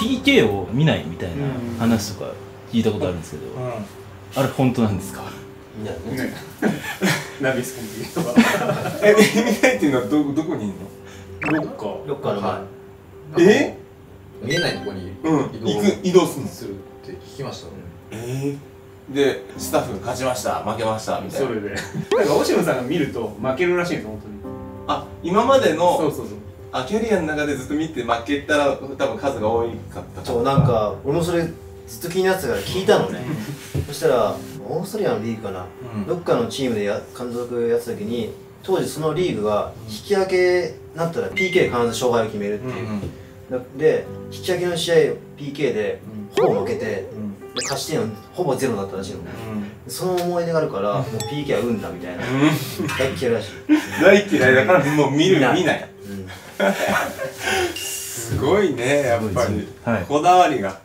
PK を見ないみたいな話とか聞いたことあるんですけど、あれ本当なんですか？見ないね。ナビスコンピューター。え、見ないっていうのはどこにいるの？ロッカー。ロッカーの前。え？見えないとこに移動するって聞きましたね。で、スタッフ勝ちました、負けましたみたいな。それでなんかオシムさんが見ると負けるらしいんです、本当に。あ、今までのキャリアの中でずっと見て負けたら多分数が多かった。そう、なんか俺もそれずっと気になってたから聞いたのね。そしたらオーストリアのリーグかな、どっかのチームで監督やってた時に、当時そのリーグが引き分けになったら PK で必ず勝敗を決めるっていう。で、引き分けの試合 PK でほぼ負けて勝ち点はほぼゼロだったらしいの。その思い出があるから、もう PK は運だみたいな、大嫌いらしい。大嫌いだからもう見ない。すごいね、やっぱりこだわりが。